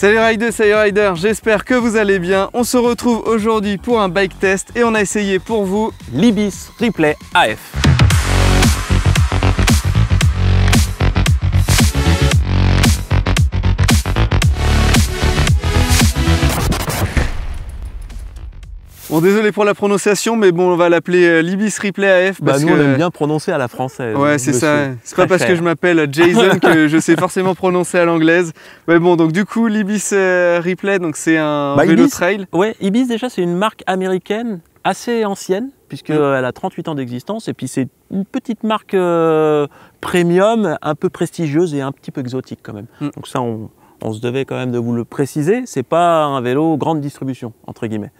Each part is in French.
Salut Riders, salut Riders, j'espère que vous allez bien. On se retrouve aujourd'hui pour un bike test et on a essayé pour vous l'Ibis Ripley AF. Bon, désolé pour la prononciation, mais bon, on va l'appeler l'Ibis Ripley AF. Parce nous, on aime bien prononcer à la française. Ouais, c'est ça. C'est pas parce que je m'appelle Jason que je sais forcément prononcer à l'anglaise. Mais bon, donc du coup, l'Ibis Ripley, donc c'est un vélo trail. Ouais, Ibis, déjà, c'est une marque américaine assez ancienne, puisqu'elle a 38 ans d'existence. Et puis, c'est une petite marque premium, un peu prestigieuse et un petit peu exotique quand même. Donc ça, on se devait quand même de vous le préciser. C'est pas un vélo grande distribution, entre guillemets.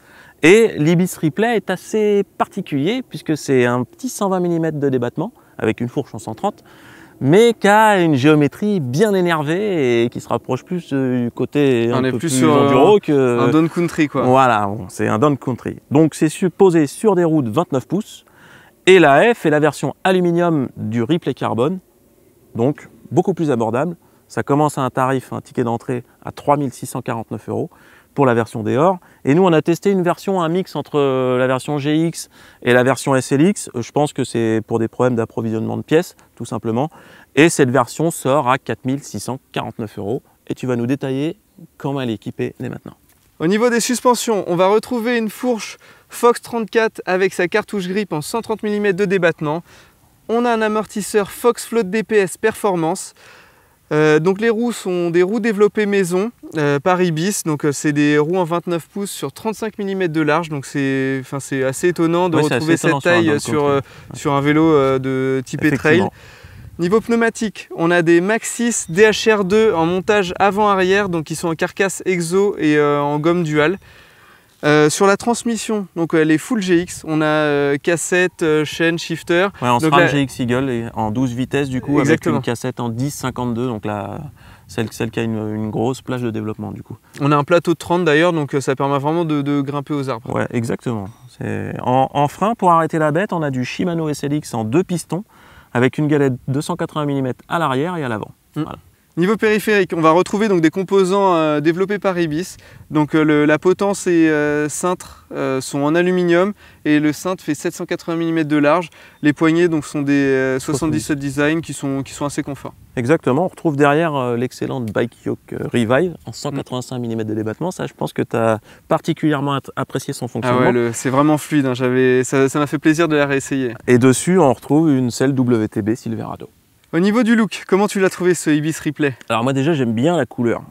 Et l'Ibis Ripley est assez particulier puisque c'est un petit 120 mm de débattement avec une fourche en 130, mais qui a une géométrie bien énervée et qui se rapproche plus du côté un peu plus enduro que... un down-country quoi. Voilà, bon, c'est un down-country. Donc c'est supposé sur des roues de 29 pouces et la F est la version aluminium du Ripley Carbone, donc beaucoup plus abordable. Ça commence à un tarif, un ticket d'entrée à 3 649 € pour la version Dehors. Et nous, on a testé une version, un mix entre la version GX et la version SLX. Je pense que c'est pour des problèmes d'approvisionnement de pièces, tout simplement. Et cette version sort à 4 649 €. Et tu vas nous détailler comment elle est équipée dès maintenant. Au niveau des suspensions, on va retrouver une fourche Fox 34 avec sa cartouche grip en 130 mm de débattement. On a un amortisseur Fox Float DPS Performance. Donc les roues sont des roues développées maison par Ibis, donc c'est des roues en 29 pouces sur 35 mm de large, donc c'est assez étonnant de retrouver cette taille sur un vélo de type trail. Niveau pneumatique, on a des Maxxis DHR2 en montage avant-arrière, donc qui sont en carcasse exo et en gomme dual. Sur la transmission, donc elle est full GX, on a cassette, chaîne, shifter. Ouais, on sera GX Eagle en 12 vitesses du coup. Exactement. Avec une cassette en 10-52, donc là, celle qui a une grosse plage de développement du coup. On a un plateau de 30 d'ailleurs, donc ça permet vraiment de grimper aux arbres. Ouais, exactement. En frein, pour arrêter la bête, on a du Shimano SLX en 2 pistons avec une galette 280 mm à l'arrière et à l'avant. Voilà. Niveau périphérique, on va retrouver donc des composants développés par Ibis. Donc la potence et cintre sont en aluminium et le cintre fait 780 mm de large. Les poignées donc sont des 77 design qui sont assez confort. Exactement, on retrouve derrière l'excellente Bike Yoke Revive en 185 mm de débattement. Ça, je pense que tu as particulièrement apprécié son fonctionnement. Ah ouais, c'est vraiment fluide, hein. Ça m'a fait plaisir de la réessayer. Et dessus, on retrouve une selle WTB Silverado. Au niveau du look, comment tu l'as trouvé ce Ibis Ripley? Alors moi déjà j'aime bien la couleur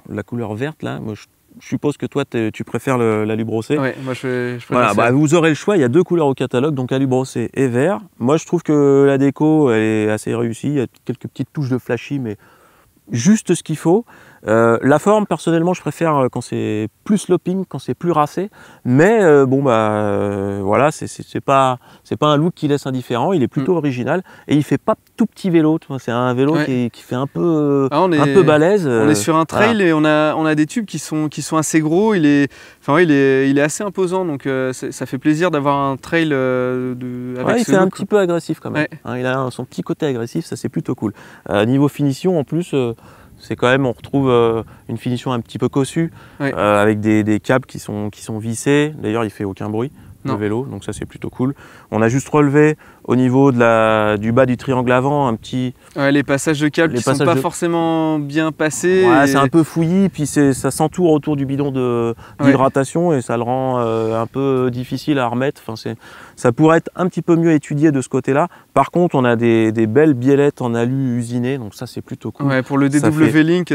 verte là. Moi, je suppose que toi tu préfères l'alu brossé. Ouais, moi je préfère voilà, bah, vous aurez le choix, il y a 2 couleurs au catalogue, donc alu brossé et vert. Moi je trouve que la déco elle est assez réussie, il y a quelques petites touches de flashy mais juste ce qu'il faut. La forme personnellement je préfère quand c'est plus sloping, quand c'est plus racé. Mais bon bah voilà, c'est pas un look qui laisse indifférent, il est plutôt original et il fait pas tout petit vélo, c'est un vélo qui fait un peu, un peu balèze. On est sur un trail et on a des tubes qui sont assez gros, il est assez imposant, donc ça fait plaisir d'avoir un trail avec ce look, un petit peu agressif quand même, hein, il a son petit côté agressif, ça c'est plutôt cool. Niveau finition en plus, c'est quand même, on retrouve une finition un petit peu cossue, avec des câbles qui sont vissés. D'ailleurs, il fait aucun bruit, le vélo, donc ça c'est plutôt cool. On a juste relevé au niveau du bas du triangle avant un petit... Ouais, les passages de câbles qui ne sont pas forcément bien passés. Ouais, et... c'est un peu fouillis, puis ça s'entoure autour du bidon d'hydratation et ça le rend un peu difficile à remettre. Enfin, ça pourrait être un petit peu mieux étudié de ce côté-là. Par contre, on a des belles biellettes en alu usinées, donc ça c'est plutôt cool. Ouais, pour le DW-Link,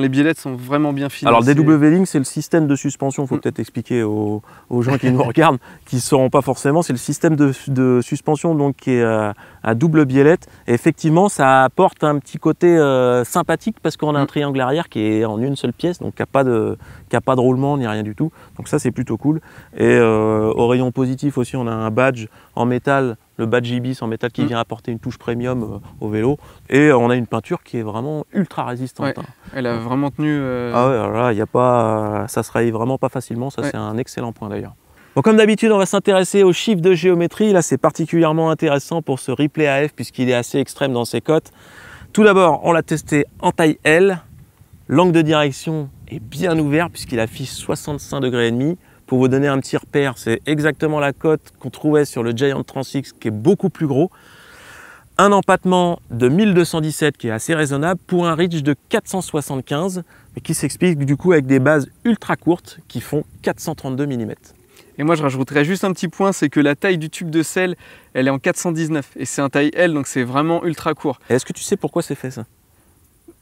les biellettes sont vraiment bien finies. Alors le DW-Link, c'est le système de suspension, il faut peut-être expliquer aux gens qui nous regardent, qui ne sauront pas forcément, c'est le système de suspension donc qui est à double biellette. Et effectivement, ça apporte un petit côté sympathique parce qu'on a un triangle arrière qui est en une seule pièce, donc qui n'a pas de roulement ni rien du tout. Donc ça, c'est plutôt cool. Et au rayon positif aussi, on a un badge en métal, le badge Ibis en métal qui vient apporter une touche premium au vélo. Et on a une peinture qui est vraiment ultra résistante. Ouais, hein. Elle a vraiment tenu... Ah ouais, alors là, y a pas, ça ne se raye vraiment pas facilement. Ça, c'est un excellent point d'ailleurs. Bon, comme d'habitude, on va s'intéresser aux chiffres de géométrie. Là, c'est particulièrement intéressant pour ce Ripley AF puisqu'il est assez extrême dans ses cotes. Tout d'abord, on l'a testé en taille L, l'angle de direction est bien ouvert puisqu'il affiche 65,5 degrés. Pour vous donner un petit repère, c'est exactement la cote qu'on trouvait sur le Giant Transix qui est beaucoup plus gros. Un empattement de 1217 qui est assez raisonnable pour un reach de 475, mais qui s'explique du coup avec des bases ultra courtes qui font 432 mm. Et moi je rajouterais juste un petit point, c'est que la taille du tube de selle, elle est en 419 et c'est un taille L, donc c'est vraiment ultra court. Est-ce que tu sais pourquoi c'est fait ça?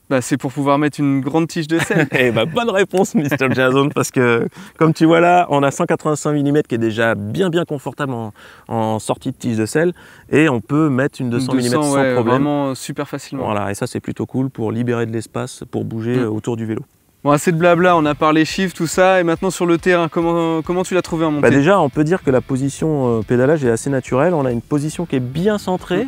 Bah, c'est pour pouvoir mettre une grande tige de selle. Et bah, bonne réponse, Mr. Jason, parce que comme tu vois là, on a 185 mm qui est déjà bien confortable en sortie de tige de selle, et on peut mettre une 200 mm sans problème. Vraiment super facilement. Voilà, et ça c'est plutôt cool pour libérer de l'espace pour bouger autour du vélo. Bon, assez de blabla, on a parlé chiffres, tout ça, et maintenant sur le terrain, comment tu l'as trouvé en montée? Bah déjà, on peut dire que la position pédalage est assez naturelle, on a une position qui est bien centrée,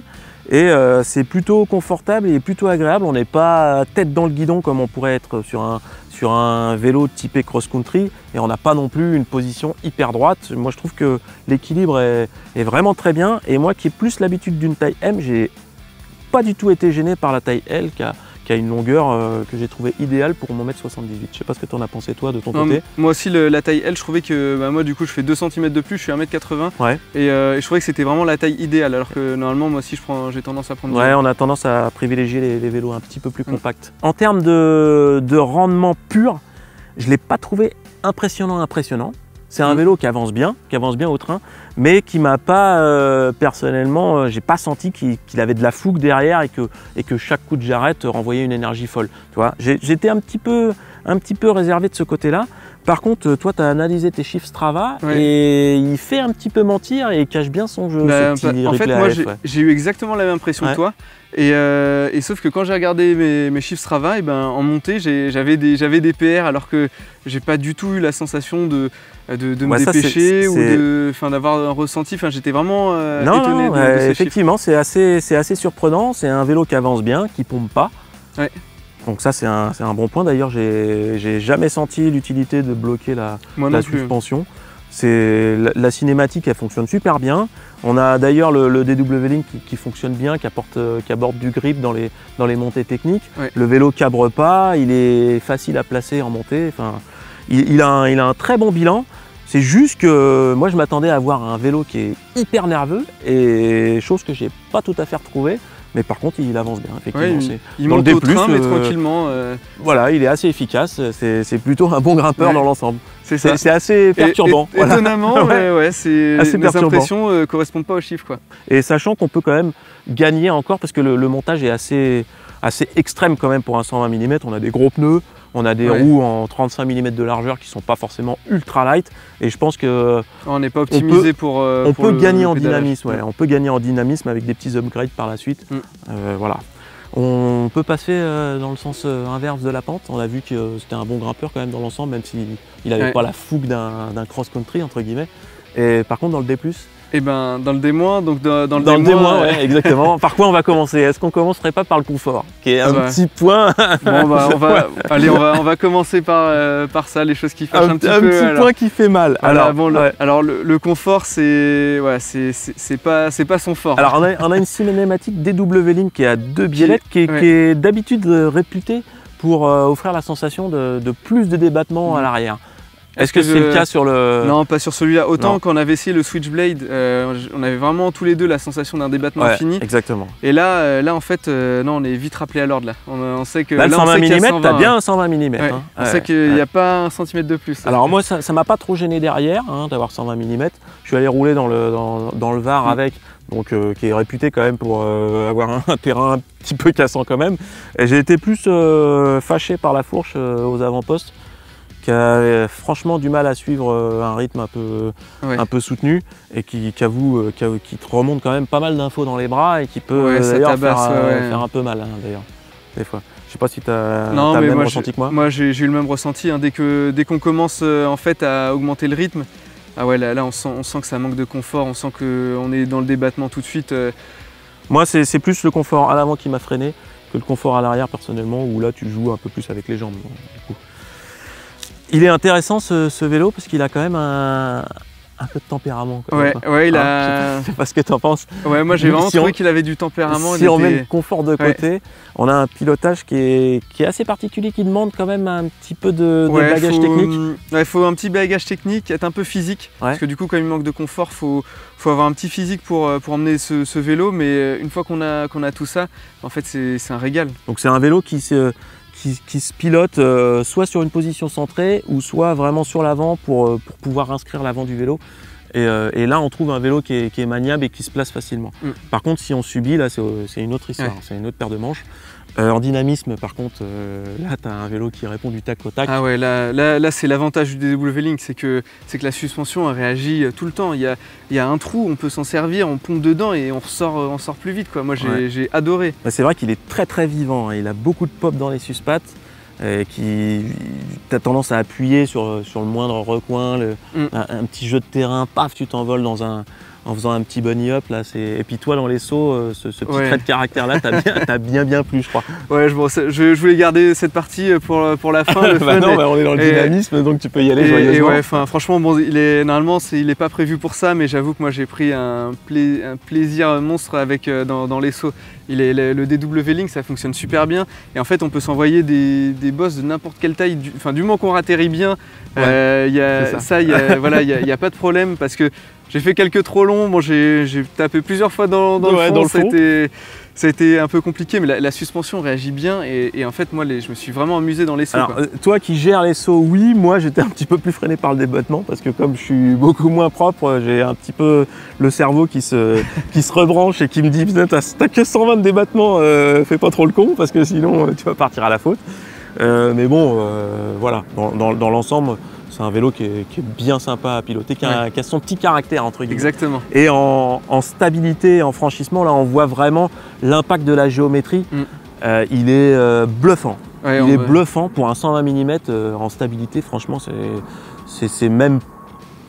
et c'est plutôt confortable et plutôt agréable, on n'est pas tête dans le guidon comme on pourrait être sur un vélo typé cross-country, et on n'a pas non plus une position hyper droite. Moi je trouve que l'équilibre est vraiment très bien, et moi qui ai plus l'habitude d'une taille M, j'ai pas du tout été gêné par la taille L qui a une longueur que j'ai trouvé idéale pour mon 1m78. Je sais pas ce que tu en as pensé toi de ton côté. Moi aussi la taille L, je trouvais que moi du coup je fais 2 cm de plus, je suis 1m80, ouais. Et je trouvais que c'était vraiment la taille idéale, alors que normalement moi aussi j'ai tendance à prendre... Ouais, on a tendance à privilégier les vélos un petit peu plus compacts. En termes de rendement pur, je l'ai pas trouvé impressionnant. C'est un vélo qui avance bien au train, mais qui m'a pas, personnellement, j'ai pas senti qu'il avait de la fougue derrière et que chaque coup de jarrette renvoyait une énergie folle. Tu vois, j'étais un petit peu réservé de ce côté-là. Par contre, toi, tu as analysé tes chiffres Strava, et il fait un petit peu mentir et il cache bien son jeu. Bah, en fait, moi, j'ai eu exactement la même impression que toi. Et sauf que quand j'ai regardé mes chiffres Strava, et ben, en montée, j'avais des PR, alors que j'ai pas du tout eu la sensation de me dépêcher ou d'avoir un ressenti. Enfin, j'étais vraiment étonné de ces effectivement, c'est assez surprenant. C'est un vélo qui avance bien, qui pompe pas. Ouais. Donc ça, c'est un bon point. D'ailleurs, j'ai jamais senti l'utilité de bloquer la suspension. La cinématique, elle fonctionne super bien. On a d'ailleurs le DW-Link qui fonctionne bien, qui apporte du grip dans les montées techniques. Ouais. Le vélo cabre pas, il est facile à placer en montée. Enfin, il a un très bon bilan. C'est juste que moi, je m'attendais à avoir un vélo qui est hyper nerveux, et chose que j'ai pas tout à fait retrouvée. Mais par contre, il avance bien, effectivement. Ouais, il monte au train, mais tranquillement. Voilà, il est assez efficace. C'est plutôt un bon grimpeur dans l'ensemble. C'est assez perturbant. Étonnamment, les impressions ne correspondent pas aux chiffres, quoi. Et sachant qu'on peut quand même gagner encore, parce que le montage est assez extrême quand même pour un 120 mm. On a des gros pneus, on a des roues en 35 mm de largeur qui ne sont pas forcément ultra light. Et je pense que... On n'est pas optimisé pour... on peut gagner en dynamisme, on peut gagner en dynamisme avec des petits upgrades par la suite. Voilà. On peut passer dans le sens inverse de la pente. On a vu que c'était un bon grimpeur quand même dans l'ensemble, même s'il n'avait pas la fougue d'un cross-country, entre guillemets. Et par contre, dans le D+, eh ben, dans le D-, donc dans le D-, exactement. Par quoi on va commencer? Est-ce qu'on commencerait pas par le confort, qui est un petit point? Bon, bah, on va commencer par ça, les choses qui fâchent un petit peu. Point qui fait mal. Alors, bon, le confort, c'est pas son fort. Alors, on a une cinématique DW-Link qui est à 2 biellettes, qui est d'habitude réputée pour offrir la sensation de plus de débattement à l'arrière. Est-ce que c'est le cas sur le... Non, pas sur celui-là. Autant qu'on avait essayé le Switchblade, on avait vraiment tous les deux la sensation d'un débattement infini. Exactement. Et là en fait, non, on est vite rappelé à l'ordre. Là, on sait que... Là, le 120 mm, t'as bien un 120 mm. Ouais. Hein. On sait qu'il n'y a pas un centimètre de plus. Alors moi, ça ne m'a pas trop gêné derrière, hein, d'avoir 120 mm. Je suis allé rouler dans le Var avec, donc qui est réputé quand même pour avoir un terrain un petit peu cassant quand même. Et j'ai été plus fâché par la fourche aux avant-postes, qui a franchement du mal à suivre un rythme un peu soutenu, et qui te remonte quand même pas mal d'infos dans les bras, et qui peut d'ailleurs faire un peu mal, hein, d'ailleurs, des fois. Je sais pas si tu as le même ressenti que moi. Moi j'ai eu le même ressenti, hein, dès qu'on commence en fait à augmenter le rythme, là on sent que ça manque de confort, on sent qu'on est dans le débattement tout de suite. Moi c'est plus le confort à l'avant qui m'a freiné que le confort à l'arrière personnellement, où là tu joues un peu plus avec les jambes, donc, du coup. Il est intéressant ce vélo parce qu'il a quand même un, un peu de tempérament. Quand même, ouais, ouais, il a. Je sais pas ce que tu en penses. Ouais, moi j'ai vraiment trouvé qu'il avait du tempérament. Si on met le confort de côté, on a un pilotage qui est assez particulier, qui demande quand même un petit peu de bagage technique. Il faut un petit bagage technique, être un peu physique. Ouais. Parce que du coup, quand il manque de confort, faut avoir un petit physique pour emmener ce vélo. Mais une fois qu'on a tout ça, en fait, c'est un régal. Donc c'est un vélo qui se pilote soit sur une position centrée ou soit vraiment sur l'avant pour pouvoir inscrire l'avant du vélo. Et là, on trouve un vélo qui est maniable et qui se place facilement. Mm. Par contre, si on subit, là, c'est une autre histoire, ouais. C'est une autre paire de manches. En dynamisme, par contre, là, tu as un vélo qui répond du tac au tac. Ah ouais, là c'est l'avantage du DW-Link, c'est que la suspension elle réagit tout le temps. Il y a un trou, on peut s'en servir, on pompe dedans et on ressort plus vite, quoi. Moi, j'ai adoré. Bah, c'est vrai qu'il est très, très vivant. Hein. Il a beaucoup de pop dans les suspattes. Tu as tendance à appuyer sur le moindre recoin, un petit jeu de terrain, paf, tu t'envoles en faisant un petit bunny hop. Là, et puis toi, dans les sauts, ce petit trait de caractère-là, t'as bien plu, je crois. Ouais, je voulais garder cette partie pour la fin. Le fun, on est dans le dynamisme, donc tu peux y aller joyeusement. Ouais, franchement, bon, normalement, il n'est pas prévu pour ça, mais j'avoue que moi, j'ai pris un plaisir monstre dans les sauts. Le DW-Link, ça fonctionne super bien. Et en fait, on peut s'envoyer des bosses de n'importe quelle taille, du moment qu'on atterrit bien. Ouais, il n'y a pas de problème parce que j'ai fait quelques trop longs. Bon, j'ai tapé plusieurs fois dans le fond. Ça a été un peu compliqué, mais la suspension réagit bien et en fait, moi, je me suis vraiment amusé dans les sauts. Alors, quoi. Toi qui gères les sauts, oui, moi, j'étais un petit peu plus freiné par le débattement parce que comme je suis beaucoup moins propre, j'ai un petit peu le cerveau qui se rebranche et qui me dit « t'as que 120 de débattement, fais pas trop le con parce que sinon, tu vas partir à la faute ». Mais bon, voilà, dans l'ensemble, c'est un vélo qui est bien sympa à piloter, qui a son petit caractère, entre guillemets. Exactement. Et en stabilité, en franchissement, là, on voit vraiment l'impact de la géométrie. Mm. Il est bluffant. Ouais, il est bluffant pour un 120 mm en stabilité. Franchement, c'est même,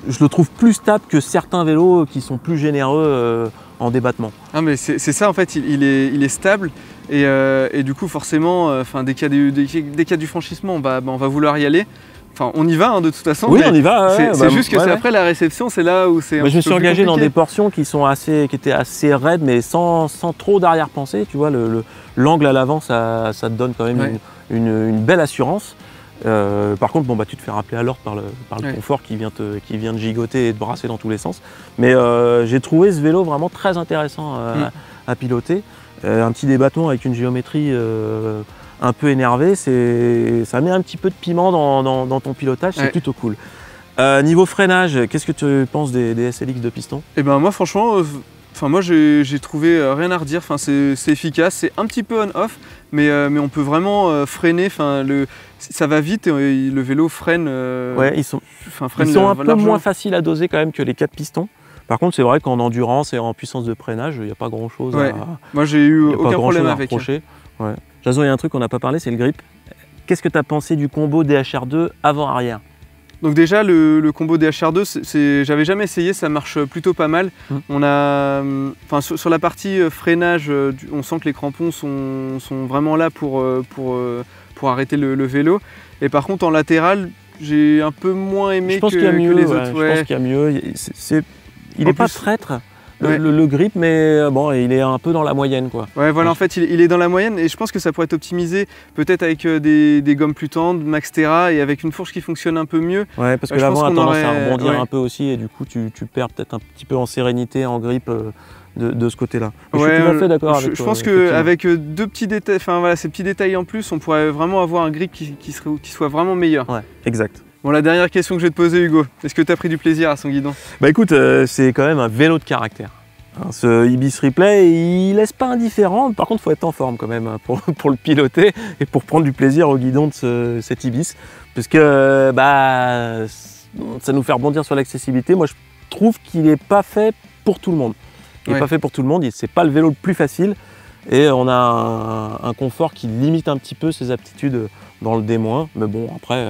je le trouve plus stable que certains vélos qui sont plus généreux en débattement. Ah, mais c'est ça, en fait, il est stable. Et du coup, forcément, dès qu'il y a du franchissement, on va vouloir y aller. Enfin, on y va de toute façon. Oui, on y va. Ouais, c'est juste que c'est après la réception, c'est là où c'est. Je me suis engagé dans des portions qui étaient assez raides, mais sans trop d'arrière-pensée. Tu vois, l'angle à l'avant, ça te donne quand même une belle assurance. Par contre, bon, tu te fais rappeler à l'ordre par le confort qui vient de gigoter et de brasser dans tous les sens. Mais j'ai trouvé ce vélo vraiment très intéressant à piloter. Un petit débattement avec une géométrie. Un peu énervé, ça met un petit peu de piment dans ton pilotage, c'est plutôt cool. Niveau freinage, qu'est-ce que tu penses des SLX de piston? Eh ben moi franchement, moi j'ai trouvé rien à redire, c'est efficace, c'est un petit peu on-off, mais on peut vraiment freiner, ça va vite et le vélo freine. Ils sont un peu moins faciles à doser quand même que les 4 pistons. Par contre, c'est vrai qu'en endurance et en puissance de freinage, il n'y a pas grand chose moi j'ai eu aucun problème avec. Ouais. Jason, il y a un truc qu'on n'a pas parlé, c'est le grip. Qu'est-ce que tu as pensé du combo DHR2 avant-arrière? Donc déjà, le combo DHR2, j'avais jamais essayé, ça marche plutôt pas mal. Mmh. Sur la partie freinage, on sent que les crampons sont vraiment là pour arrêter le vélo. Et par contre, en latéral, j'ai un peu moins aimé que les autres. Ouais. Je pense qu'il y a mieux. Il n'est pas traître. Le grip, mais bon, il est un peu dans la moyenne, quoi. Ouais, voilà, en fait, il est dans la moyenne et je pense que ça pourrait être optimisé peut-être avec des gommes plus tendres, Maxxis et avec une fourche qui fonctionne un peu mieux. Ouais, parce que l'avant a tendance à rebondir un peu aussi et du coup, tu perds peut-être un petit peu en sérénité, en grip de ce côté-là. Ouais, je suis tout à fait d'accord avec toi. Je pense qu'avec deux petits détails, ces petits détails en plus, on pourrait vraiment avoir un grip qui soit vraiment meilleur. Ouais, exact. Bon, la dernière question que je vais te poser, Hugo, est-ce que tu as pris du plaisir à son guidon? Bah écoute, c'est quand même un vélo de caractère. Ce Ibis Ripley, il laisse pas indifférent. Par contre, il faut être en forme quand même pour le piloter et pour prendre du plaisir au guidon de cet Ibis. Parce que ça nous fait rebondir sur l'accessibilité. Moi, je trouve qu'il n'est pas fait pour tout le monde. Il n'est pas fait pour tout le monde. C'est pas le vélo le plus facile. Et on a un confort qui limite un petit peu ses aptitudes dans le D-. Mais bon, après...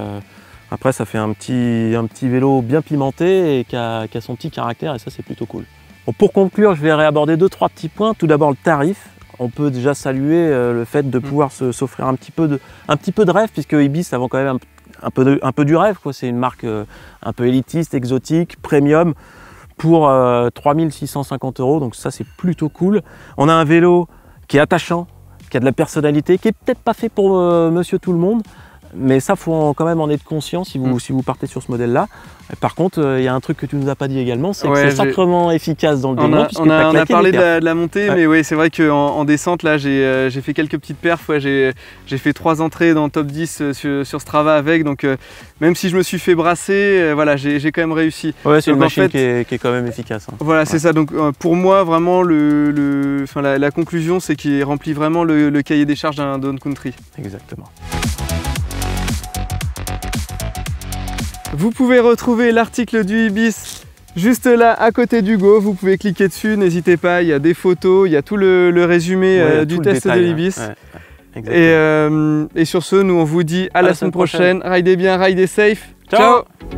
Après, ça fait un petit vélo bien pimenté et qui a son petit caractère et ça, c'est plutôt cool. Bon, pour conclure, je vais réaborder 2-3 petits points. Tout d'abord, le tarif. On peut déjà saluer le fait de pouvoir s'offrir un petit peu de rêve puisque Ibis, avant quand même un peu du rêve, quoi. C'est une marque un peu élitiste, exotique, premium, pour 3 650 €, donc ça c'est plutôt cool. On a un vélo qui est attachant, qui a de la personnalité, qui est peut-être pas fait pour monsieur tout le monde, mais ça faut quand même en être conscient si vous, si vous partez sur ce modèle là. Par contre, il y a un truc que tu nous as pas dit également, c'est que c'est sacrément efficace dans le déroulement. On a parlé de la montée, ouais. Mais ouais, c'est vrai qu'en en descente là j'ai fait quelques petites perfs, ouais, j'ai fait 3 entrées dans le top 10 sur Strava avec, donc même si je me suis fait brasser, voilà, j'ai quand même réussi. Ouais, c'est une machine qui est quand même efficace, hein. Voilà, ouais. C'est ça, donc pour moi vraiment la conclusion, c'est qu'il remplit vraiment le cahier des charges d'un down-country. Exactement. Vous pouvez retrouver l'article du Ibis juste là à côté du Go, vous pouvez cliquer dessus, n'hésitez pas, il y a des photos, il y a tout le résumé, ouais, du test détail, de l'Ibis. Hein. Ouais. Et sur ce, nous on vous dit à la semaine prochaine. Ridez bien, ridez safe, ciao, ciao.